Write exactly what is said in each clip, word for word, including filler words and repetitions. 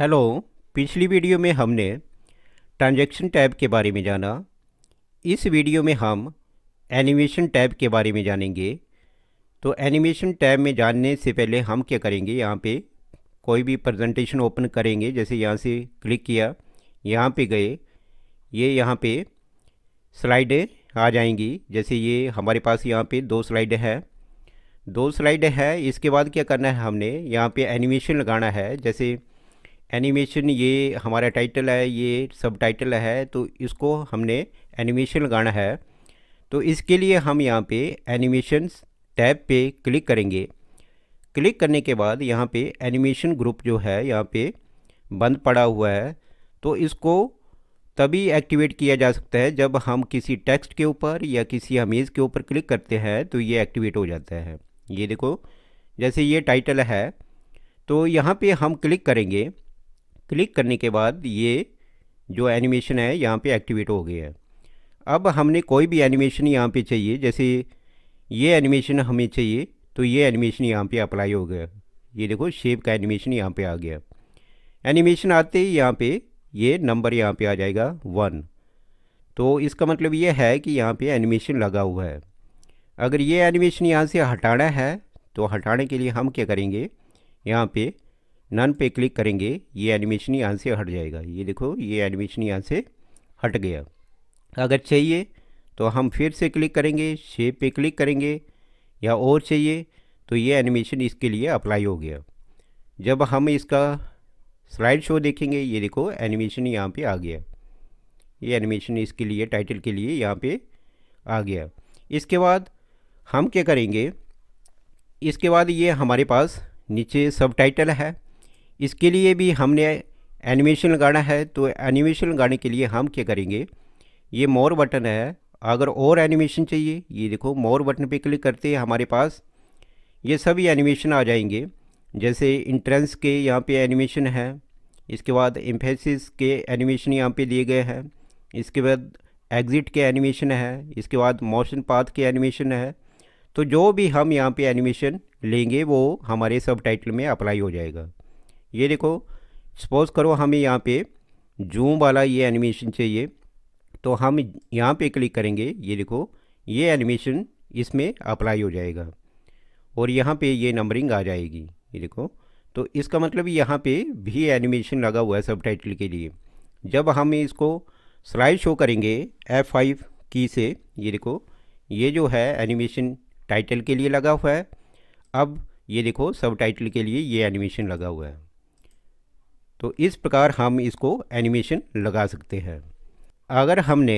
Hello, पिछली video में हमने ट्रांजैक्शन टैब के बारे में जाना। इस वीडियो में हम एनिमेशन टैब के बारे में जानेंगे। तो एनिमेशन टैब में जानने से पहले हम क्या करेंगे, यहाँ पे कोई भी प्रेजेंटेशन ओपन करेंगे। जैसे यहाँ से क्लिक किया, यहाँ पे गए, ये यह यहाँ पे स्लाइडें आ जाएंगी। जैसे ये हमारे पास यहाँ पे दो स्लाइड है दो स्लाइड है इसके बाद क्या करना है, हमने यहाँ पे एनिमेशन लगाना है। जैसे एनिमेशन, ये हमारा टाइटल है, ये सब टाइटल है, तो इसको हमने एनिमेशन लगाना है। तो इसके लिए हम यहाँ पे एनिमेशन टैब पे क्लिक करेंगे। क्लिक करने के बाद यहाँ पे एनिमेशन ग्रुप जो है यहाँ पे बंद पड़ा हुआ है, तो इसको तभी एक्टिवेट किया जा सकता है जब हम किसी टेक्स्ट के ऊपर या किसी इमेज के ऊपर क्लिक करते हैं, तो ये एक्टिवेट हो जाता है। ये देखो, जैसे ये टाइटल है, तो यहाँ पे हम क्लिक करेंगे। क्लिक करने के बाद ये जो एनिमेशन है यहाँ पे एक्टिवेट हो गया है। अब हमने कोई भी एनिमेशन यहाँ पे चाहिए, जैसे ये एनिमेशन हमें चाहिए, तो ये एनिमेशन यहाँ पे अप्लाई हो गया। ये देखो, शेप का एनिमेशन यहाँ पे आ गया। एनिमेशन आते ही यहाँ पे ये नंबर यहाँ पे आ जाएगा वन, तो इसका मतलब ये है कि यहाँ पे एनिमेशन लगा हुआ है। अगर ये एनिमेशन यहाँ से हटाना है, तो हटाने के लिए हम क्या करेंगे, यहाँ पे नन पे क्लिक करेंगे। ये एनिमेशन यहाँ से हट जाएगा। ये देखो, ये एनिमेशन यहाँ से हट गया। अगर चाहिए तो हम फिर से क्लिक करेंगे, शेप पे क्लिक करेंगे, या और चाहिए तो ये एनिमेशन इसके लिए अप्लाई हो गया। जब हम इसका स्लाइड शो देखेंगे, ये देखो एनिमेशन यहाँ पे आ गया। ये एनिमेशन इसके लिए टाइटल के लिए यहाँ पे आ गया। इसके बाद हम क्या करेंगे, इसके बाद ये हमारे पास नीचे सब टाइटल है, इसके लिए भी हमने एनिमेशन लगाना है। तो एनिमेशन लगाने के लिए हम क्या करेंगे, ये मोर बटन है, अगर और एनिमेशन चाहिए, ये देखो मोर बटन पे क्लिक करते हैं, हमारे पास ये सभी एनिमेशन आ जाएंगे। जैसे इंट्रेंस के यहाँ पे एनिमेशन है, इसके बाद एम्फेसिस के एनिमेशन यहाँ पे दिए गए हैं, इसके बाद एग्जिट के एनिमेशन है, इसके बाद मोशन पाथ के एनिमेशन है। तो जो भी हम यहाँ पे एनिमेशन लेंगे वो हमारे सब टाइटल में अप्लाई हो जाएगा। ये देखो, सपोज़ करो हमें यहाँ पे जूम वाला ये एनिमेशन चाहिए, तो हम यहाँ पे क्लिक करेंगे। ये देखो, ये एनिमेशन इसमें अप्लाई हो जाएगा और यहाँ पे ये नंबरिंग आ जाएगी। ये देखो, तो इसका मतलब यहाँ पे भी एनिमेशन लगा हुआ है सब टाइटल के लिए। जब हम इसको स्लाइड शो करेंगे एफ फाइव की से, ये देखो ये जो है एनिमेशन टाइटल के लिए लगा हुआ है। अब ये देखो सब टाइटल के लिए ये एनिमेशन लगा हुआ है। तो इस प्रकार हम इसको एनिमेशन लगा सकते हैं। अगर हमने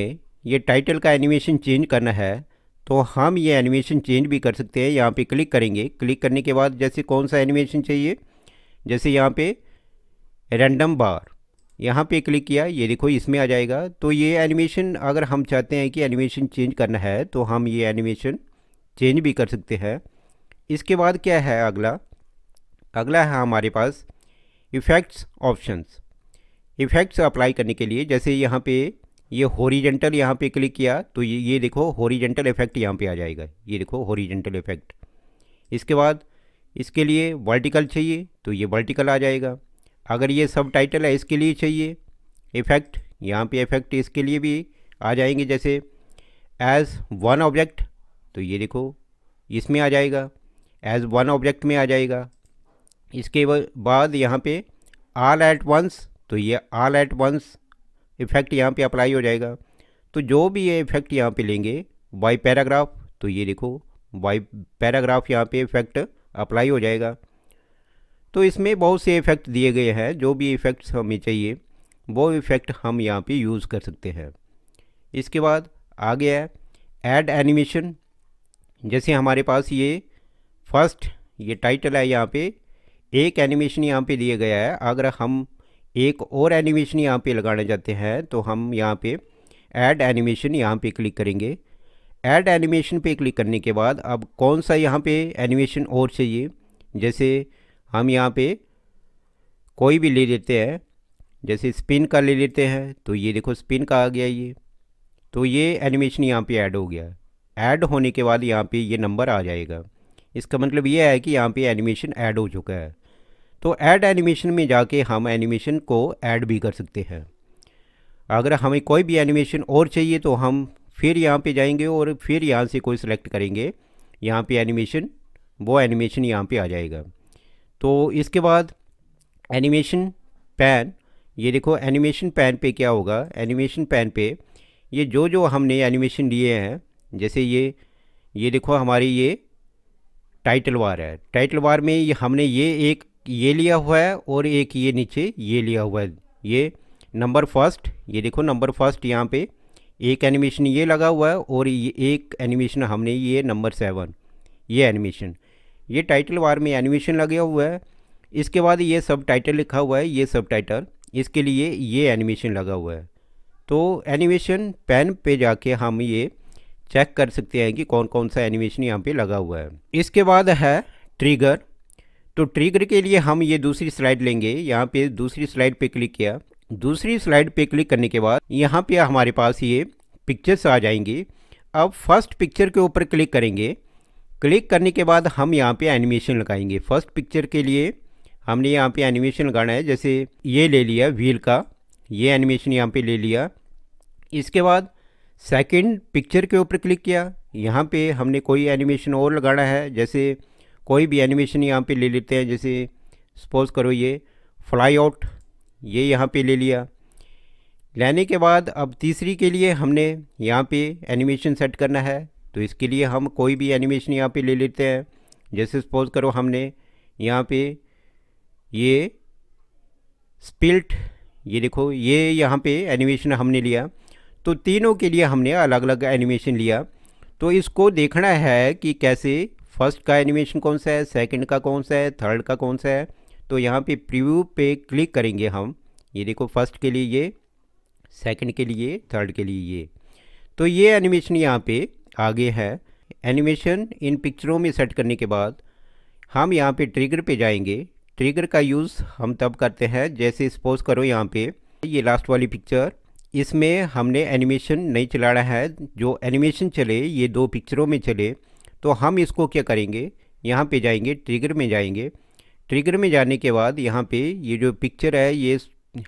ये टाइटल का एनिमेशन चेंज करना है, तो हम ये एनिमेशन चेंज भी कर सकते हैं। यहाँ पे क्लिक करेंगे, क्लिक करने के बाद जैसे कौन सा एनिमेशन चाहिए, जैसे यहाँ पे रैंडम बार, यहाँ पे क्लिक किया, ये देखो इसमें आ जाएगा। तो ये एनिमेशन, अगर हम चाहते हैं कि एनिमेशन चेंज करना है, तो हम ये एनिमेशन चेंज भी कर सकते हैं। इसके बाद क्या है, अगला अगला है हमारे पास इफ़ेक्ट्स ऑप्शंस। इफ़ेक्ट्स अप्लाई करने के लिए, जैसे यहाँ पे ये हॉरिजेंटल यहाँ पे क्लिक किया, तो ये ये देखो हॉरिजेंटल इफ़ेक्ट यहाँ पे आ जाएगा। ये देखो हॉरिजेंटल इफ़ेक्ट। इसके बाद इसके लिए वर्टिकल चाहिए, तो ये वर्टिकल आ जाएगा। अगर ये सब टाइटल है, इसके लिए चाहिए इफ़ेक्ट, यहाँ पे इफ़ेक्ट इसके लिए भी आ जाएंगे। जैसे एज वन ऑब्जेक्ट, तो ये देखो इसमें आ जाएगा, एज वन ऑब्जेक्ट में आ जाएगा। इसके बाद यहाँ पे आल एट वंस, तो ये आल एट वंस इफ़ेक्ट यहाँ पे अप्लाई हो जाएगा। तो जो भी ये इफ़ेक्ट यहाँ पे लेंगे, बाय पैराग्राफ, तो ये देखो बाय पैराग्राफ यहाँ पे इफ़ेक्ट अप्लाई हो जाएगा। तो इसमें बहुत से इफ़ेक्ट दिए गए हैं, जो भी इफ़ेक्ट्स हमें चाहिए वो इफ़ेक्ट हम यहाँ पे यूज़ कर सकते हैं। इसके बाद आ गया है ऐड एनिमेशन। जैसे हमारे पास ये फर्स्ट ये टाइटल है, यहाँ पे एक एनिमेशन यहाँ पे दिया गया है। अगर हम एक और एनिमेशन यहाँ पे लगाना चाहते हैं, तो हम यहाँ पे ऐड एनिमेशन यहाँ पे क्लिक करेंगे। ऐड एनिमेशन पे क्लिक करने के बाद अब कौन सा यहाँ पे एनिमेशन और चाहिए, जैसे हम यहाँ पे कोई भी ले लेते हैं, जैसे स्पिन का ले लेते हैं। तो ये देखो स्पिन का आ गया, ये तो ये एनिमेशन यहाँ पे ऐड हो गया। ऐड होने के बाद यहाँ पे ये नंबर आ जाएगा। इसका मतलब ये है कि यहाँ पे एनिमेशन ऐड हो चुका है। तो ऐड एनिमेशन में जाके हम एनिमेशन को ऐड भी कर सकते हैं। अगर हमें कोई भी एनिमेशन और चाहिए तो हम फिर यहाँ पे जाएंगे और फिर यहाँ से कोई सिलेक्ट करेंगे, यहाँ पे एनिमेशन, वो एनिमेशन यहाँ पे आ जाएगा। तो इसके बाद एनिमेशन पैन, ये देखो एनिमेशन पैन पे क्या होगा, एनिमेशन पैन पे ये जो जो हमने एनिमेशन लिए हैं, जैसे ये ये देखो हमारी ये टाइटल बार है, टाइटल बार में ये हमने ये एक ये लिया हुआ है और एक ये नीचे ये लिया हुआ है, ये नंबर फर्स्ट, ये देखो नंबर फर्स्ट यहाँ पे एक एनिमेशन ये लगा हुआ है और ये एक एनिमेशन हमने ये नंबर सेवन, ये एनिमेशन, ये टाइटल बार में एनिमेशन लगा हुआ है। इसके बाद ये सब टाइटल लिखा हुआ है, ये सब टाइटल, इसके लिए ये एनिमेशन लगा हुआ है। तो एनिमेशन पैन पे जाके हम ये चेक कर सकते हैं कि कौन कौन सा एनिमेशन यहाँ पे लगा हुआ है। इसके बाद है ट्रिगर, तो ट्रिगर के लिए हम ये दूसरी स्लाइड लेंगे, यहाँ पे दूसरी स्लाइड पे क्लिक किया, दूसरी स्लाइड पे क्लिक करने के बाद यहाँ पे हमारे पास ये पिक्चर्स आ जाएंगी। अब फर्स्ट पिक्चर के ऊपर क्लिक करेंगे, क्लिक करने के बाद हम यहाँ पे एनिमेशन लगाएंगे। फर्स्ट पिक्चर के लिए हमने यहाँ पे एनिमेशन लगाना है, जैसे ये ले लिया व्हील का, ये एनिमेशन यहाँ पे ले लिया। इसके बाद सेकंड पिक्चर के ऊपर क्लिक किया, यहाँ पे हमने कोई एनिमेशन और लगाना है, जैसे कोई भी एनिमेशन यहाँ पे ले लेते हैं, जैसे सपोज़ करो ये फ्लाई आउट, ये यहाँ पे ले लिया। लेने के बाद अब तीसरी के लिए हमने यहाँ पे एनिमेशन सेट करना है, तो इसके लिए हम कोई भी एनिमेशन यहाँ पे ले लेते हैं, जैसे सपोज़ करो हमने यहाँ पे ये स्पिल्ट, ये देखो ये यहाँ पे एनिमेशन हमने लिया। तो तीनों के लिए हमने अलग अलग एनिमेशन लिया। तो इसको देखना है कि कैसे फर्स्ट का एनिमेशन कौन सा है, सेकंड का कौन सा है, थर्ड का कौन सा है। तो यहाँ पे प्रीव्यू पे क्लिक करेंगे हम, ये देखो फर्स्ट के लिए ये, सेकंड के लिए, थर्ड के लिए ये। तो ये एनिमेशन यहाँ पे आगे है। एनिमेशन इन पिक्चरों में सेट करने के बाद हम यहाँ पे ट्रिगर पे जाएंगे। ट्रिगर का यूज़ हम तब करते हैं, जैसे सपोज़ करो यहाँ पे ये लास्ट वाली पिक्चर, इसमें हमने एनिमेशन नहीं चलाना है, जो एनिमेशन चले ये दो पिक्चरों में चले। तो हम इसको क्या करेंगे, यहाँ पे जाएंगे, ट्रिगर में जाएंगे। ट्रिगर में जाने के बाद यहाँ पे ये जो पिक्चर है, ये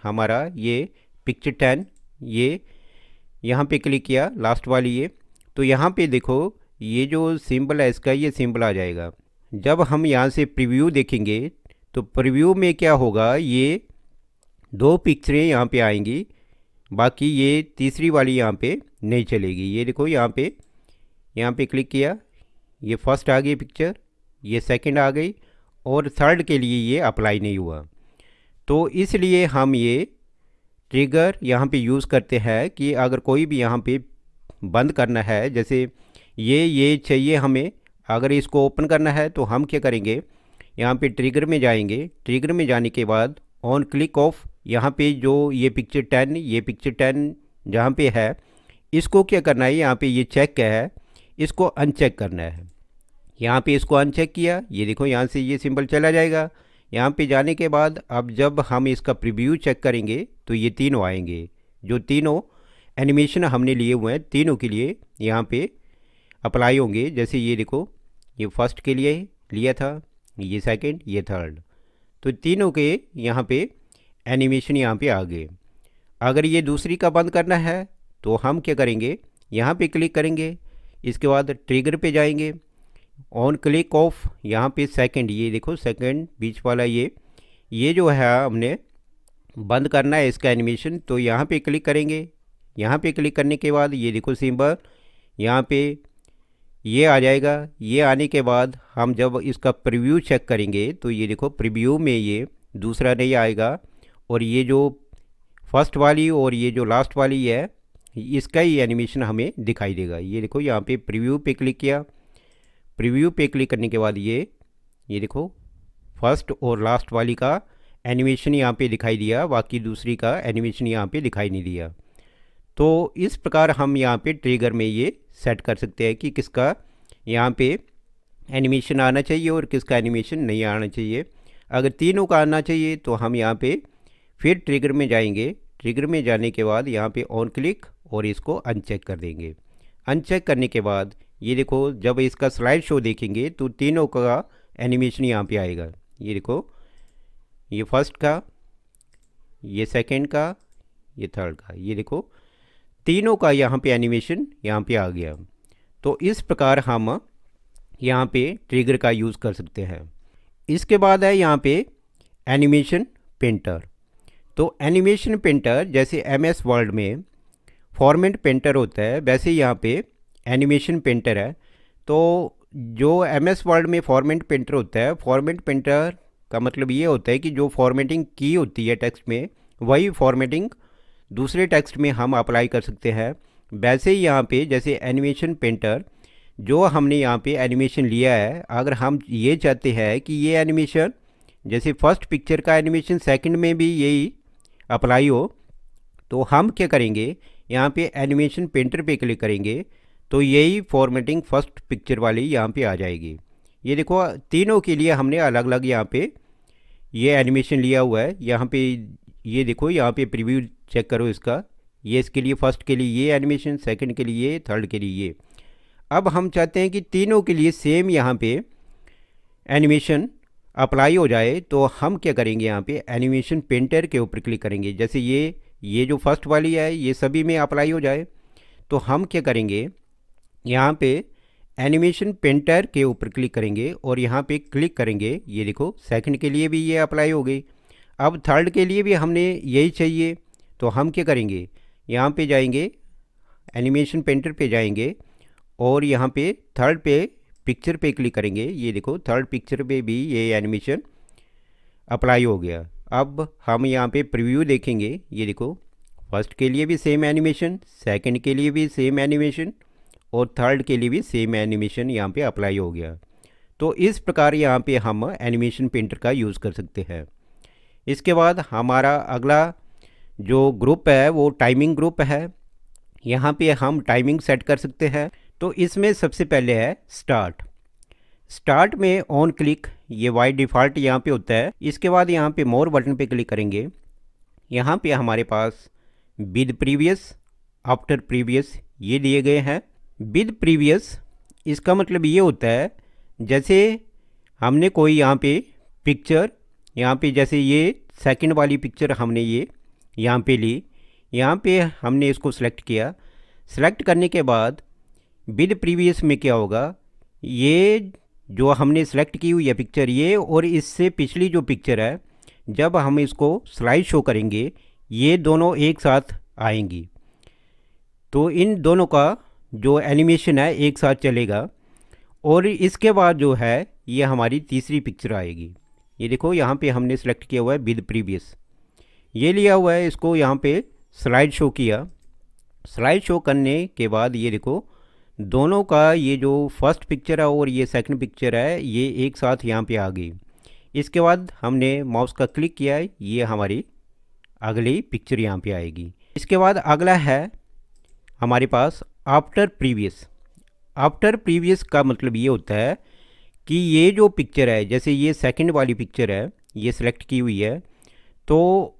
हमारा ये पिक्चर टेन, ये यहाँ पे क्लिक किया लास्ट वाली ये। तो यहाँ पे देखो ये जो सिंबल है इसका, ये सिंबल आ जाएगा। जब हम यहाँ से प्रीव्यू देखेंगे तो प्रीव्यू में क्या होगा, ये दो पिक्चरें यहाँ पे आएंगी, बाकी ये तीसरी वाली यहाँ पे नहीं चलेगी। ये देखो यहाँ पे यहाँ पे क्लिक किया, ये फर्स्ट आ गई पिक्चर, ये सेकंड आ गई और थर्ड के लिए ये अप्लाई नहीं हुआ। तो इसलिए हम ये ट्रिगर यहाँ पे यूज़ करते हैं कि अगर कोई भी यहाँ पे बंद करना है, जैसे ये ये चाहिए हमें, अगर इसको ओपन करना है तो हम क्या करेंगे, यहाँ पे ट्रिगर में जाएंगे। ट्रिगर में जाने के बाद ऑन क्लिक ऑफ, यहाँ पे जो ये पिक्चर टेन, ये पिक्चर टेन जहाँ पे है, इसको क्या करना है, यहाँ पे ये चेक क्या है, इसको अनचेक करना है। यहाँ पे इसको अनचेक किया, ये देखो यहाँ से ये सिंबल चला जाएगा। यहाँ पे जाने के बाद अब जब हम इसका प्रीव्यू चेक करेंगे तो ये तीनों आएंगे, जो तीनों एनिमेशन हमने लिए हुए हैं, तीनों के लिए यहाँ पर अप्लाई होंगे। जैसे ये देखो ये फर्स्ट के लिए लिया था, ये सेकंड, ये थर्ड, तो तीनों के यहाँ पे एनिमेशन यहाँ पे आ गए। अगर ये दूसरी का बंद करना है तो हम क्या करेंगे, यहाँ पे क्लिक करेंगे, इसके बाद ट्रिगर पे जाएंगे, ऑन क्लिक ऑफ, यहाँ पे सेकंड, ये देखो सेकंड बीच वाला ये ये जो है हमने बंद करना है इसका एनिमेशन। तो यहाँ पे क्लिक करेंगे, यहाँ पे क्लिक करने के बाद ये देखो सिंबल यहाँ पर ये आ जाएगा। ये आने के बाद हम जब इसका प्रीव्यू चेक करेंगे तो ये देखो प्रीव्यू में ये दूसरा नहीं आएगा और ये जो फर्स्ट वाली और ये जो लास्ट वाली है, इसका ही एनिमेशन हमें दिखाई देगा। ये देखो यहाँ पे प्रीव्यू पे क्लिक किया, प्रीव्यू पे क्लिक करने के बाद ये ये देखो फर्स्ट और लास्ट वाली का एनिमेशन यहाँ पे दिखाई दिया, बाकी दूसरी का एनिमेशन यहाँ पे दिखाई नहीं दिया। तो इस प्रकार हम यहाँ पे ट्रिगर में ये सेट कर सकते हैं कि किसका यहाँ पे एनिमेशन आना चाहिए और किसका एनिमेशन नहीं आना चाहिए। अगर तीनों का आना चाहिए तो हम यहाँ पे फिर ट्रिगर में जाएंगे। ट्रिगर में जाने के बाद यहाँ पे ऑन क्लिक और इसको अनचेक कर देंगे। अनचेक करने के बाद ये देखो जब इसका स्लाइड शो देखेंगे तो तीनों का एनिमेशन यहाँ पर आएगा। ये देखो ये फर्स्ट का, ये सेकंड का, ये थर्ड का। ये देखो तीनों का यहाँ पे एनिमेशन यहाँ पे आ गया। तो इस प्रकार हम यहाँ पे ट्रिगर का यूज़ कर सकते हैं। इसके बाद है यहाँ पे एनिमेशन पेंटर। तो एनिमेशन पेंटर जैसे एम एस वर्ल्ड में फॉर्मेट पेंटर होता है, वैसे यहाँ पे एनिमेशन पेंटर है। तो जो एम एस वर्ल्ड में फॉर्मेट पेंटर होता है, फॉर्मेट पेंटर का मतलब ये होता है कि जो फॉर्मेटिंग की होती है टेक्स्ट में, वही फॉर्मेटिंग दूसरे टेक्स्ट में हम अप्लाई कर सकते हैं। वैसे ही यहाँ पे जैसे एनिमेशन पेंटर जो हमने यहाँ पे एनिमेशन लिया है, अगर हम ये चाहते हैं कि ये एनिमेशन जैसे फर्स्ट पिक्चर का एनिमेशन सेकंड में भी यही अप्लाई हो, तो हम क्या करेंगे, यहाँ पे एनिमेशन पेंटर पे क्लिक करेंगे तो यही फॉर्मेटिंग फर्स्ट पिक्चर वाली यहाँ पे आ जाएगी। ये देखो तीनों के लिए हमने अलग अलग यहाँ पे ये एनिमेशन लिया हुआ है। यहाँ पे ये देखो, यहाँ पे प्रीव्यू चेक करो इसका। ये इसके लिए फर्स्ट के लिए ये एनिमेशन, सेकंड के लिए ये, थर्ड के लिए ये। अब हम चाहते हैं कि तीनों के लिए सेम यहाँ पे एनिमेशन अप्लाई हो जाए, तो हम क्या करेंगे, यहाँ पे एनिमेशन पेंटर के ऊपर क्लिक करेंगे। जैसे ये ये जो फर्स्ट वाली है ये सभी में अप्लाई हो जाए, तो हम क्या करेंगे, यहाँ पे एनिमेशन पेंटर के ऊपर क्लिक करेंगे और यहाँ पे क्लिक करेंगे। ये देखो सेकंड के लिए भी ये अप्लाई हो गई। अब थर्ड के लिए भी हमने यही चाहिए, तो हम क्या करेंगे, यहाँ पे जाएंगे एनिमेशन पेंटर पे जाएंगे और यहाँ पे थर्ड पे पिक्चर पे क्लिक करेंगे। ये देखो थर्ड पिक्चर पे भी ये एनिमेशन अप्लाई हो गया। अब हम यहाँ पे प्रीव्यू देखेंगे। ये देखो फर्स्ट के लिए भी सेम एनिमेशन, सेकंड के लिए भी सेम एनिमेशन और थर्ड के लिए भी सेम एनिमेशन यहाँ पे अप्लाई हो गया। तो इस प्रकार यहाँ पे हम एनिमेशन पेंटर का यूज़ कर सकते हैं। इसके बाद हमारा अगला जो ग्रुप है वो टाइमिंग ग्रुप है। यहाँ पे हम टाइमिंग सेट कर सकते हैं। तो इसमें सबसे पहले है स्टार्ट। स्टार्ट में ऑन क्लिक ये बाई डिफ़ॉल्ट यहाँ पे होता है। इसके बाद यहाँ पे मोर बटन पे क्लिक करेंगे। यहाँ पे हमारे पास विद प्रीवियस, आफ्टर प्रीवियस ये दिए गए हैं। विद प्रीवियस इसका मतलब ये होता है जैसे हमने कोई यहाँ पे पिक्चर, यहाँ पे जैसे ये सेकंड वाली पिक्चर हमने ये यहाँ पे ली, यहाँ पे हमने इसको सेलेक्ट किया। सेलेक्ट करने के बाद विद प्रीवियस में क्या होगा, ये जो हमने सेलेक्ट की हुई है पिक्चर ये और इससे पिछली जो पिक्चर है, जब हम इसको स्लाइड शो करेंगे ये दोनों एक साथ आएंगी। तो इन दोनों का जो एनिमेशन है एक साथ चलेगा और इसके बाद जो है ये हमारी तीसरी पिक्चर आएगी। ये देखो यहाँ पे हमने सेलेक्ट किया हुआ है विद प्रीवियस, ये लिया हुआ है, इसको यहाँ पे स्लाइड शो किया। स्लाइड शो करने के बाद ये देखो दोनों का ये जो फर्स्ट पिक्चर है और ये सेकंड पिक्चर है ये एक साथ यहाँ पे आ गई। इसके बाद हमने माउस का क्लिक किया है, ये हमारी अगली पिक्चर यहाँ पे आएगी। इसके बाद अगला है हमारे पास आफ्टर प्रीवियस। आफ्टर प्रीवियस का मतलब ये होता है कि ये जो पिक्चर है जैसे ये सेकंड वाली पिक्चर है ये सिलेक्ट की हुई है, तो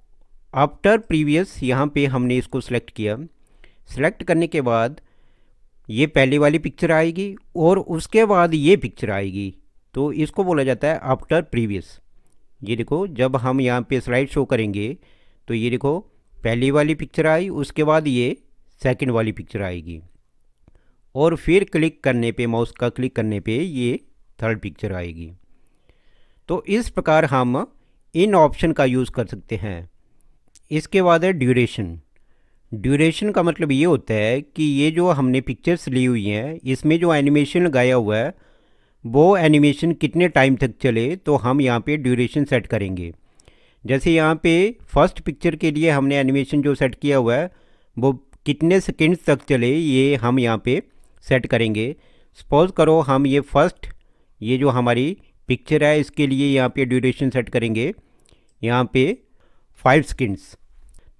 आफ्टर प्रीवियस यहाँ पे हमने इसको सिलेक्ट किया। सिलेक्ट करने के बाद ये पहले वाली पिक्चर आएगी और उसके बाद ये पिक्चर आएगी, तो इसको बोला जाता है आफ्टर प्रीवियस। ये देखो जब हम यहाँ पे स्लाइड शो करेंगे तो ये देखो पहली वाली पिक्चर आई, उसके बाद ये सेकंड वाली पिक्चर आएगी और फिर क्लिक करने पे, माउस का क्लिक करने पे ये थर्ड पिक्चर आएगी। तो इस प्रकार हम इन ऑप्शन का यूज़ कर सकते हैं। इसके बाद है ड्यूरेशन। ड्यूरेशन का मतलब ये होता है कि ये जो हमने पिक्चर्स ली हुई हैं इसमें जो एनिमेशन लगाया हुआ है वो एनिमेशन कितने टाइम तक चले, तो हम यहाँ पे ड्यूरेशन सेट करेंगे। जैसे यहाँ पे फर्स्ट पिक्चर के लिए हमने एनिमेशन जो सेट किया हुआ है वो कितने सेकंड्स तक चले ये हम यहाँ पे सेट करेंगे। सपोज़ करो हम ये फर्स्ट ये जो हमारी पिक्चर है इसके लिए यहाँ पे ड्यूरेशन सेट करेंगे यहाँ पे फाइव सेकंड्स।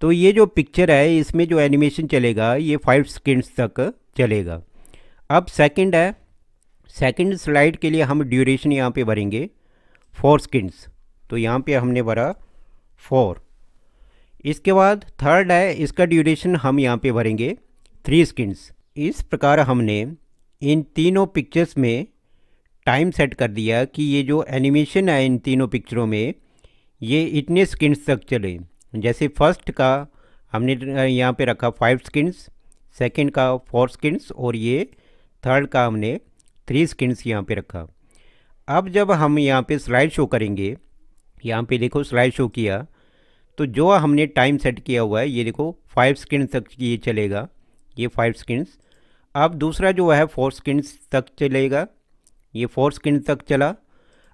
तो ये जो पिक्चर है इसमें जो एनिमेशन चलेगा ये फाइव सेकंड्स तक चलेगा। अब सेकंड है, सेकंड स्लाइड के लिए हम ड्यूरेशन यहाँ पे भरेंगे फोर सेकंड्स, तो यहाँ पे हमने भरा फोर। इसके बाद थर्ड है, इसका ड्यूरेशन हम यहाँ पे भरेंगे थ्री सेकंड्स। इस प्रकार हमने इन तीनों पिक्चर्स में टाइम सेट कर दिया कि ये जो एनिमेशन है इन तीनों पिक्चरों में ये इतने स्किन्स तक चले। जैसे फर्स्ट का हमने यहाँ पे रखा फाइव स्किन्स, सेकंड का फोर स्किन्स और ये थर्ड का हमने थ्री स्किन्स यहाँ पे रखा। अब जब हम यहाँ पे स्लाइड शो करेंगे, यहाँ पे देखो स्लाइड शो किया तो जो हमने टाइम सेट किया हुआ है ये देखो फाइव स्किन्स तक ये चलेगा, ये फाइव स्किन्स। अब दूसरा जो है फोर स्किन्स तक चलेगा, ये फोर स्किन्स तक चला।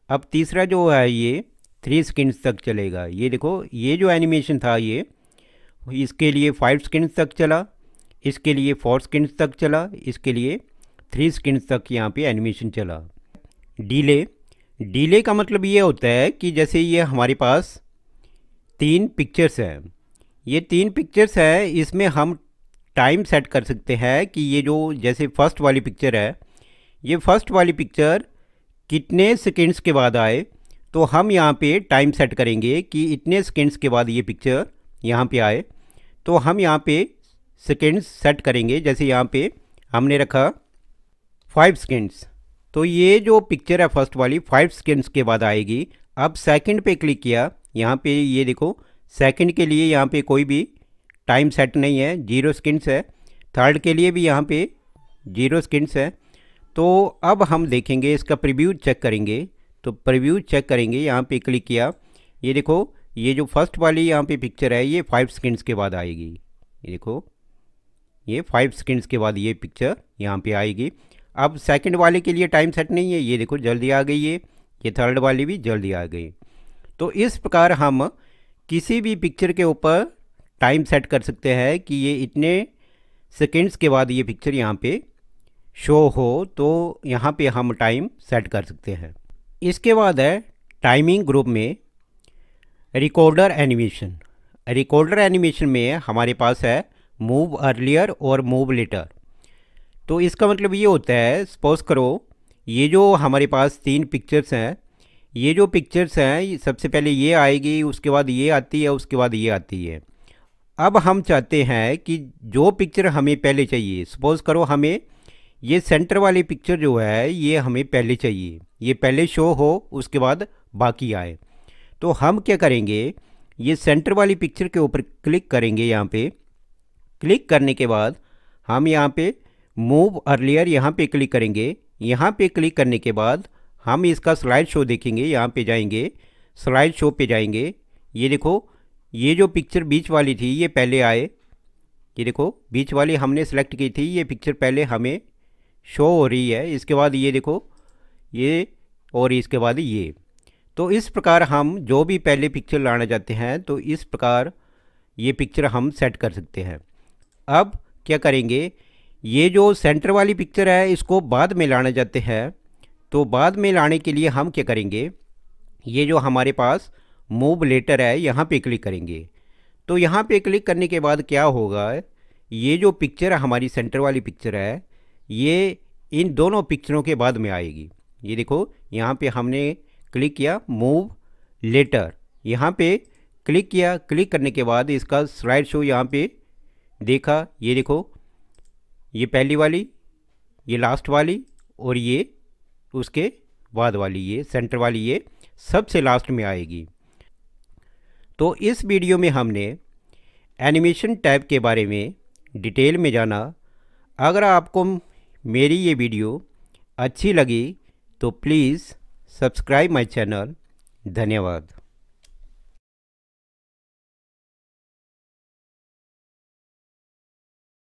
अब तीसरा जो है ये थ्री स्किन्स तक चलेगा। ये देखो ये जो एनिमेशन था ये इसके लिए फाइव स्किन्स तक चला, इसके लिए फोर स्किन्स तक चला, इसके लिए थ्री स्किन्स तक यहाँ पे एनिमेशन चला। डीले, डीले का मतलब ये होता है कि जैसे ये हमारे पास तीन पिक्चर्स हैं, ये तीन पिक्चर्स हैं, इसमें हम टाइम सेट कर सकते हैं कि ये जो जैसे फर्स्ट वाली पिक्चर है ये फर्स्ट वाली पिक्चर कितने सेकंड्स के बाद आए, तो हम यहाँ पे टाइम सेट करेंगे कि इतने सेकंड्स के बाद ये पिक्चर यहाँ पे आए। तो हम यहाँ पे सेकंड्स सेट करेंगे, जैसे यहाँ पे हमने रखा फाइव सेकंड्स, तो ये जो पिक्चर है फर्स्ट वाली फाइव सेकंड्स के बाद आएगी। अब सेकंड पे क्लिक किया, यहाँ पे ये देखो सेकंड के लिए यहाँ पे कोई भी टाइम सेट नहीं है, जीरो सेकंड्स है। थर्ड के लिए भी यहाँ पे जीरो सेकंड्स है। तो अब हम देखेंगे इसका प्रीव्यू चेक करेंगे, तो प्रीव्यू चेक करेंगे, यहाँ पे क्लिक किया, ये देखो ये जो फर्स्ट वाली यहाँ पे पिक्चर है ये फाइव सेकंड्स के बाद आएगी। ये देखो ये फाइव सेकंड्स के बाद ये पिक्चर यहाँ पे आएगी। अब सेकंड वाले के लिए टाइम सेट नहीं है, ये देखो जल्दी आ गई है, ये थर्ड वाली भी जल्दी आ गई। तो इस प्रकार हम किसी भी पिक्चर के ऊपर टाइम सेट कर सकते हैं कि ये इतने सेकेंड्स के बाद ये पिक्चर यहाँ पर शो हो, तो यहाँ पे हम टाइम सेट कर सकते हैं। इसके बाद है टाइमिंग ग्रुप में रिकॉर्डर एनिमेशन। रिकॉर्डर एनिमेशन में हमारे पास है मूव अर्लियर और मूव लेटर। तो इसका मतलब ये होता है, सपोज करो ये जो हमारे पास तीन पिक्चर्स हैं, ये जो पिक्चर्स हैं सबसे पहले ये आएगी, उसके बाद ये आती है, उसके बाद ये आती है। अब हम चाहते हैं कि जो पिक्चर हमें पहले चाहिए, सपोज़ करो हमें ये सेंटर वाली पिक्चर जो है ये हमें पहले चाहिए, ये पहले शो हो उसके बाद बाकी आए। तो हम क्या करेंगे, ये सेंटर वाली पिक्चर के ऊपर क्लिक करेंगे, यहाँ पे क्लिक करने के बाद हम यहाँ पे मूव अर्लियर यहाँ पे क्लिक करेंगे। यहाँ पे क्लिक करने के बाद हम इसका स्लाइड शो देखेंगे, यहाँ पे जाएंगे स्लाइड शो पे जाएंगे। ये देखो ये जो पिक्चर बीच वाली थी ये पहले आए, ये देखो बीच वाली हमने सेलेक्ट की थी, ये पिक्चर पहले हमें शो हो रही है, इसके बाद ये देखो ये और इसके बाद ये। तो इस प्रकार हम जो भी पहले पिक्चर लाना चाहते हैं तो इस प्रकार ये पिक्चर हम सेट कर सकते हैं। अब क्या करेंगे, ये जो सेंटर वाली पिक्चर है इसको बाद में लाना चाहते हैं, तो बाद में लाने के लिए हम क्या करेंगे, ये जो हमारे पास मूव लेटर है यहाँ पे क्लिक करेंगे। तो यहाँ पे क्लिक करने के बाद क्या होगा, ये जो पिक्चर हमारी सेंटर वाली पिक्चर है ये इन दोनों पिक्चरों के बाद में आएगी। ये देखो यहाँ पे हमने क्लिक किया मूव लेटर, यहाँ पे क्लिक किया, क्लिक करने के बाद इसका स्लाइड शो यहाँ पे देखा, ये देखो ये पहली वाली, ये लास्ट वाली और ये उसके बाद वाली, ये सेंटर वाली ये सबसे लास्ट में आएगी। तो इस वीडियो में हमने एनिमेशन टैब के बारे में डिटेल में जाना। अगर आपको मेरी ये वीडियो अच्छी लगी तो प्लीज़ सब्सक्राइब माय चैनल। धन्यवाद।